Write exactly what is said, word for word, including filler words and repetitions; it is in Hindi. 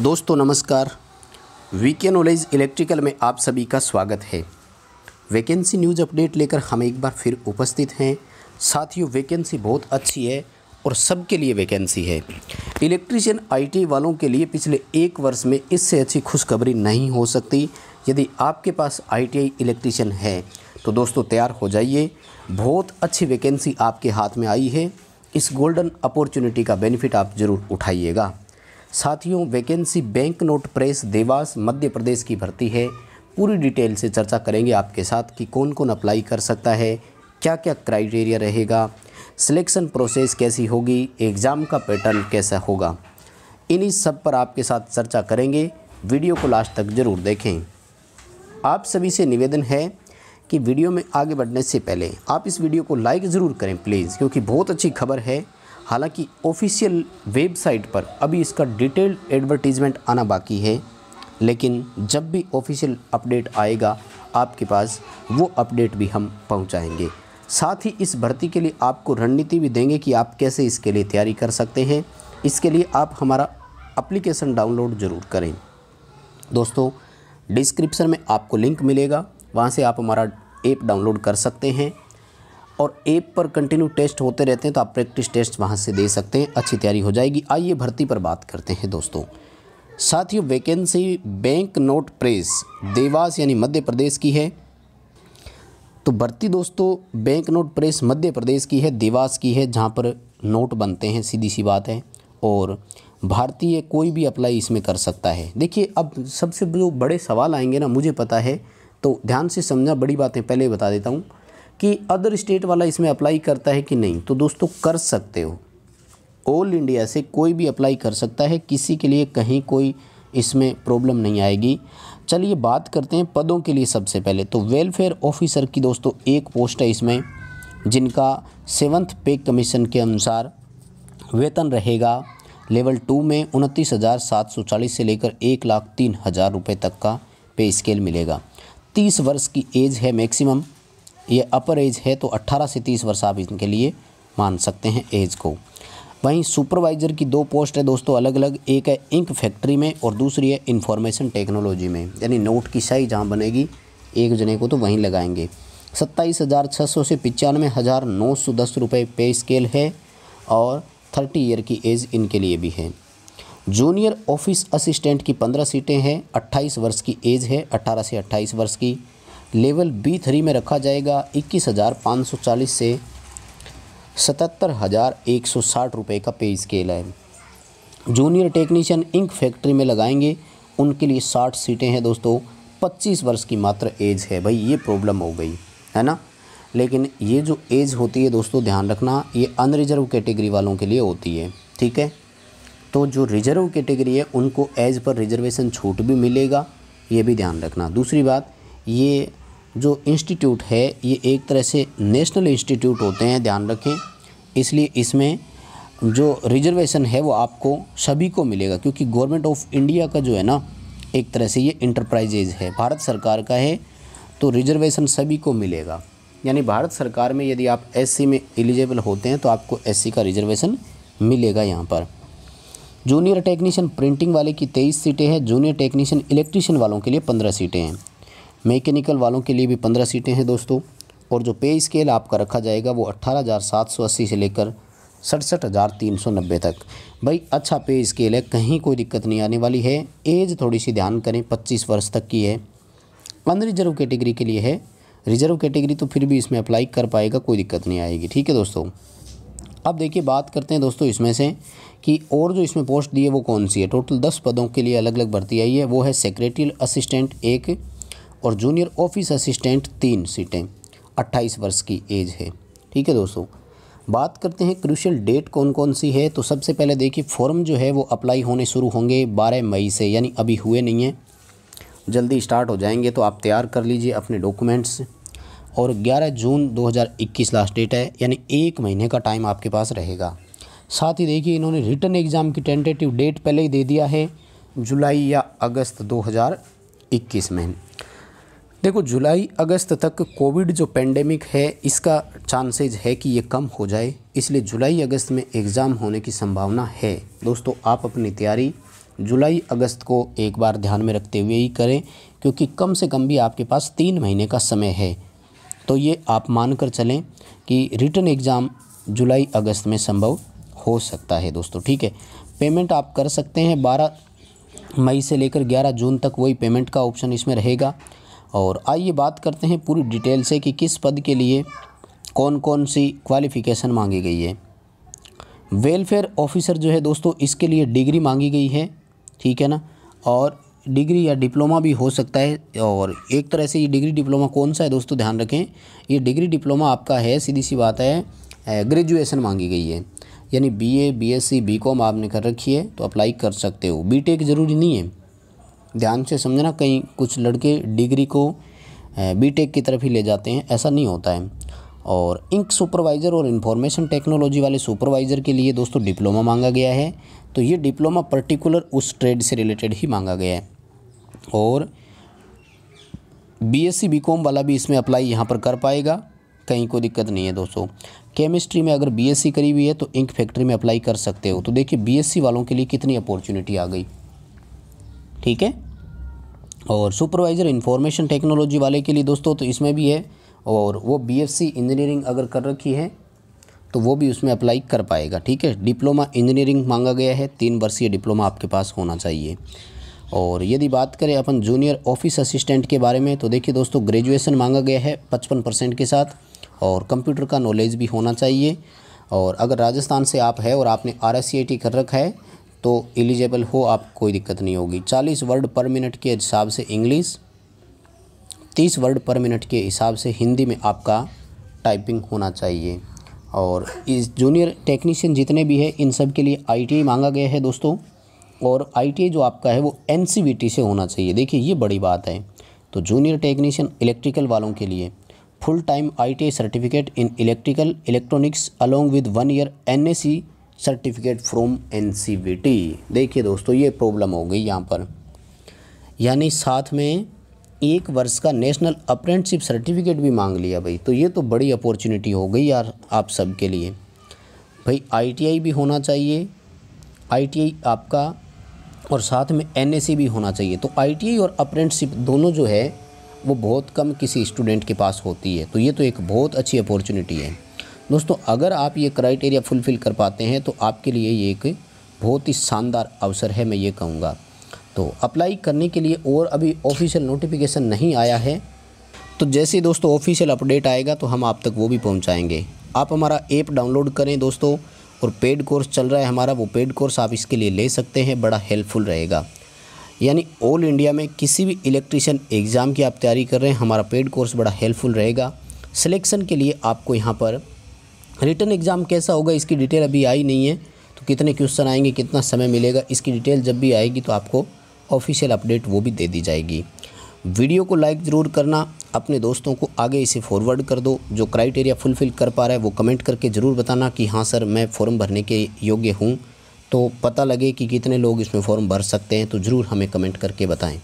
दोस्तों नमस्कार। वीके नॉलेज इलेक्ट्रिकल में आप सभी का स्वागत है। वैकेंसी न्यूज़ अपडेट लेकर हम एक बार फिर उपस्थित हैं। साथियों, वैकेंसी बहुत अच्छी है और सबके लिए वैकेंसी है। इलेक्ट्रीशियन आईटी वालों के लिए पिछले एक वर्ष में इससे अच्छी खुशखबरी नहीं हो सकती। यदि आपके पास आईटीआई इलेक्ट्रीशियन है तो दोस्तों तैयार हो जाइए, बहुत अच्छी वैकेंसी आपके हाथ में आई है। इस गोल्डन अपॉर्चुनिटी का बेनिफिट आप ज़रूर उठाइएगा। साथियों, vacancy bank note press Dewas Madhya Pradesh की भर्ती है। पूरी डिटेल से चर्चा करेंगे आपके साथ कि कौन कौन अप्लाई कर सकता है, क्या क्या क्राइटेरिया रहेगा, सिलेक्शन प्रोसेस कैसी होगी, एग्ज़ाम का पैटर्न कैसा होगा, इन्हीं सब पर आपके साथ चर्चा करेंगे। वीडियो को लास्ट तक ज़रूर देखें। आप सभी से निवेदन है कि वीडियो में आगे बढ़ने से पहले आप इस वीडियो को लाइक ज़रूर करें प्लीज़, क्योंकि बहुत अच्छी खबर है। हालांकि ऑफिशियल वेबसाइट पर अभी इसका डिटेल एडवर्टीज़मेंट आना बाकी है, लेकिन जब भी ऑफिशियल अपडेट आएगा आपके पास, वो अपडेट भी हम पहुंचाएंगे। साथ ही इस भर्ती के लिए आपको रणनीति भी देंगे कि आप कैसे इसके लिए तैयारी कर सकते हैं। इसके लिए आप हमारा एप्लीकेशन डाउनलोड ज़रूर करें। दोस्तों, डिस्क्रिप्शन में आपको लिंक मिलेगा, वहाँ से आप हमारा ऐप डाउनलोड कर सकते हैं और ऐप पर कंटिन्यू टेस्ट होते रहते हैं, तो आप प्रैक्टिस टेस्ट वहाँ से दे सकते हैं, अच्छी तैयारी हो जाएगी। आइए भर्ती पर बात करते हैं दोस्तों। साथियों, vacancy bank note press Dewas यानी मध्य प्रदेश की है। तो भर्ती दोस्तों bank note press Madhya Pradesh की है, देवास की है, जहाँ पर नोट बनते हैं, सीधी सी बात है। और भारतीय कोई भी अप्लाई इसमें कर सकता है। देखिए, अब सबसे जो बड़े सवाल आएंगे ना, मुझे पता है, तो ध्यान से समझना। बड़ी बातें पहले बता देता हूँ कि अदर स्टेट वाला इसमें अप्लाई करता है कि नहीं, तो दोस्तों कर सकते हो। ऑल इंडिया से कोई भी अप्लाई कर सकता है, किसी के लिए कहीं कोई इसमें प्रॉब्लम नहीं आएगी। चलिए बात करते हैं पदों के लिए। सबसे पहले तो वेलफेयर ऑफिसर की दोस्तों एक पोस्ट है इसमें, जिनका सेवन्थ पे कमीशन के अनुसार वेतन रहेगा लेवल टू में उनतीस हज़ार सात सौ चालीस से लेकर एक लाख तीन हज़ार रुपये तक का पे स्केल मिलेगा। तीस वर्ष की एज है मैक्सिमम, ये अपर एज है, तो अट्ठारह से तीस वर्ष आप इनके लिए मान सकते हैं एज को। वहीं सुपरवाइज़र की दो पोस्ट है दोस्तों अलग अलग, एक है इंक फैक्ट्री में और दूसरी है इंफॉर्मेशन टेक्नोलॉजी में, यानी नोट की शाही जहाँ बनेगी एक जने को तो वहीं लगाएंगे। सत्ताईस हज़ार छः सौ से पचानवे हज़ार नौ सौ दस रुपये पे स्केल है और थर्टी ईयर की एज इनके लिए भी है। जूनियर ऑफिस असिस्टेंट की पंद्रह सीटें हैं, अट्ठाईस वर्ष की एज है, अट्ठारह से अट्ठाईस वर्ष की, लेवल बी थ्री में रखा जाएगा, इक्कीस हज़ार पाँच सौ चालीस से सतहत्तर हज़ार एक सौ साठ रुपये का पे स्केल है। जूनियर टेक्नीशियन इंक फैक्ट्री में लगाएंगे, उनके लिए साठ सीटें हैं दोस्तों, पच्चीस वर्ष की मात्र एज है। भाई ये प्रॉब्लम हो गई है ना, लेकिन ये जो एज होती है दोस्तों ध्यान रखना, ये अनरिजर्व कैटेगरी वालों के लिए होती है, ठीक है। तो जो रिजर्व कैटेगरी है उनको एज पर रिजर्वेशन छूट भी मिलेगा, ये भी ध्यान रखना। दूसरी बात, ये जो इंस्टीट्यूट है ये एक तरह से नेशनल इंस्टीट्यूट होते हैं, ध्यान रखें, इसलिए इसमें जो रिजर्वेशन है वो आपको सभी को मिलेगा, क्योंकि गवर्नमेंट ऑफ इंडिया का जो है ना, एक तरह से ये इंटरप्राइजेज है, भारत सरकार का है, तो रिजर्वेशन सभी को मिलेगा। यानी भारत सरकार में यदि आप एस सी में एलिजिबल होते हैं तो आपको एस सी का रिजर्वेशन मिलेगा यहाँ पर। जूनियर टेक्नीशियन प्रिंटिंग वाले की तेईस सीटें हैं, जूनियर टेक्नीशियन इलेक्ट्रीशियन वालों के लिए पंद्रह सीटें हैं, मैकेनिकल वालों के लिए भी पंद्रह सीटें हैं दोस्तों। और जो पे स्केल आपका रखा जाएगा वो अट्ठारह हज़ार सात सौ अस्सी से लेकर सड़सठ हज़ार तीन सौ नब्बे तक। भाई अच्छा पे स्केल है, कहीं कोई दिक्कत नहीं आने वाली है। एज थोड़ी सी ध्यान करें, पच्चीस वर्ष तक की है, अनरिजर्व कैटेगरी के लिए है, रिजर्व कैटेगरी तो फिर भी इसमें अप्लाई कर पाएगा, कोई दिक्कत नहीं आएगी, ठीक है दोस्तों। अब देखिए बात करते हैं दोस्तों इसमें से कि और जो इसमें पोस्ट दी है वो कौन सी है। टोटल दस पदों के लिए अलग अलग भर्ती आई है, वो है सेक्रेटरियल असिस्टेंट एक और जूनियर ऑफिस असिस्टेंट तीन सीटें, अट्ठाईस वर्ष की एज है, ठीक है दोस्तों। बात करते हैं क्रूशियल डेट कौन कौन सी है। तो सबसे पहले देखिए, फॉर्म जो है वो अप्लाई होने शुरू होंगे बारह मई से, यानी अभी हुए नहीं हैं, जल्दी स्टार्ट हो जाएंगे, तो आप तैयार कर लीजिए अपने डॉक्यूमेंट्स। और ग्यारह जून दो हज़ार इक्कीस लास्ट डेट है, यानी एक महीने का टाइम आपके पास रहेगा। साथ ही देखिए, इन्होंने रिटर्न एग्ज़ाम की टेंटेटिव डेट पहले ही दे दिया है, जुलाई या अगस्त दो हज़ार इक्कीस में। देखो जुलाई अगस्त तक कोविड जो पेंडेमिक है इसका चांसेज है कि ये कम हो जाए, इसलिए जुलाई अगस्त में एग्ज़ाम होने की संभावना है। दोस्तों आप अपनी तैयारी जुलाई अगस्त को एक बार ध्यान में रखते हुए ही करें, क्योंकि कम से कम भी आपके पास तीन महीने का समय है। तो ये आप मान कर चलें कि रिटर्न एग्ज़ाम जुलाई अगस्त में संभव हो सकता है दोस्तों, ठीक है। पेमेंट आप कर सकते हैं बारह मई से लेकर ग्यारह जून तक, वही पेमेंट का ऑप्शन इसमें रहेगा। और आइए बात करते हैं पूरी डिटेल से कि किस पद के लिए कौन कौन सी क्वालिफ़िकेशन मांगी गई है। वेलफेयर ऑफिसर जो है दोस्तों, इसके लिए डिग्री मांगी गई है, ठीक है ना, और डिग्री या डिप्लोमा भी हो सकता है। और एक तरह से ये डिग्री डिप्लोमा कौन सा है दोस्तों, ध्यान रखें, ये डिग्री डिप्लोमा आपका है, सीधी सी बात है, ग्रेजुएशन मांगी गई है, यानी बीए, बीएससी, बीकॉम आपने कर रखी है तो अप्लाई कर सकते हो। बीटेक ज़रूरी नहीं है, ध्यान से समझना, कहीं कुछ लड़के डिग्री को बीटेक की तरफ ही ले जाते हैं, ऐसा नहीं होता है। और इंक सुपरवाइज़र और इंफॉर्मेशन टेक्नोलॉजी वाले सुपरवाइज़र के लिए दोस्तों डिप्लोमा मांगा गया है, तो ये डिप्लोमा पर्टिकुलर उस ट्रेड से रिलेटेड ही मांगा गया है। और बीएससी बीकॉम वाला भी इसमें अप्लाई यहाँ पर कर पाएगा, कहीं कोई दिक्कत नहीं है दोस्तों। केमिस्ट्री में अगर बीएससी करी हुई है तो इंक फैक्ट्री में अप्लाई कर सकते हो। तो देखिए बीएससी वालों के लिए कितनी अपॉर्चुनिटी आ गई, ठीक है। और सुपरवाइज़र इंफॉर्मेशन टेक्नोलॉजी वाले के लिए दोस्तों तो इसमें भी है, और वो बीएससी इंजीनियरिंग अगर कर रखी है तो वो भी उसमें अप्लाई कर पाएगा, ठीक है। डिप्लोमा इंजीनियरिंग मांगा गया है, तीन वर्षीय डिप्लोमा आपके पास होना चाहिए। और यदि बात करें अपन जूनियर ऑफिस असिस्टेंट के बारे में, तो देखिए दोस्तों ग्रेजुएशन मांगा गया है पचपन परसेंट के साथ, और कंप्यूटर का नॉलेज भी होना चाहिए। और अगर राजस्थान से आप है और आपने R S C I T कर रखा है तो एलिजिबल हो आप, कोई दिक्कत नहीं होगी। चालीस वर्ड पर मिनट के हिसाब से इंग्लिश, तीस वर्ड पर मिनट के हिसाब से हिंदी में आपका टाइपिंग होना चाहिए। और इस जूनियर टेक्नीशियन जितने भी हैं इन सब के लिए आई टी आई मांगा गया है दोस्तों, और आई टी आई जो आपका है वो एन सी बी टी से होना चाहिए, देखिए ये बड़ी बात है। तो जूनियर टेक्नीशियन इलेक्ट्रिकल वालों के लिए full time I T I certificate in electrical electronics along with one year N A C certificate from N C B T. देखिए दोस्तों ये प्रॉब्लम हो गई यहाँ पर, यानी साथ में एक वर्ष का नेशनल अप्रेंटिसशिप सर्टिफिकेट भी मांग लिया भाई, तो ये तो बड़ी अपॉर्चुनिटी हो गई यार आप सब के लिए। भाई आईटीआई भी होना चाहिए, आईटीआई आपका, और साथ में एनएसी भी होना चाहिए। तो आईटीआई और अप्रेंटिसशिप दोनों जो है वो बहुत कम किसी स्टूडेंट के पास होती है, तो ये तो एक बहुत अच्छी अपॉर्चुनिटी है दोस्तों। अगर आप ये क्राइटेरिया फुलफ़िल कर पाते हैं तो आपके लिए ये एक बहुत ही शानदार अवसर है, मैं ये कहूँगा। तो अप्लाई करने के लिए, और अभी ऑफिशियल नोटिफिकेशन नहीं आया है, तो जैसे दोस्तों ऑफिशियल अपडेट आएगा तो हम आप तक वो भी पहुंचाएंगे। आप हमारा ऐप डाउनलोड करें दोस्तों, और पेड कोर्स चल रहा है हमारा, वो पेड कोर्स आप इसके लिए ले सकते हैं, बड़ा हेल्पफुल रहेगा। यानी ऑल इंडिया में किसी भी इलेक्ट्रीशियन एग्ज़ाम की आप तैयारी कर रहे हैं, हमारा पेड कोर्स बड़ा हेल्पफुल रहेगा। सिलेक्शन के लिए आपको यहाँ पर रिटर्न एग्ज़ाम कैसा होगा इसकी डिटेल अभी आई नहीं है, तो कितने क्वेश्चन आएंगे, कितना समय मिलेगा, इसकी डिटेल जब भी आएगी तो आपको ऑफिशियल अपडेट वो भी दे दी जाएगी। वीडियो को लाइक ज़रूर करना, अपने दोस्तों को आगे इसे फॉरवर्ड कर दो। जो क्राइटेरिया फुलफ़िल कर पा रहा है वो कमेंट करके ज़रूर बताना कि हाँ सर मैं फ़ॉर्म भरने के योग्य हूँ, तो पता लगे कि कितने लोग इसमें फ़ॉर्म भर सकते हैं, तो ज़रूर हमें कमेंट करके बताएं।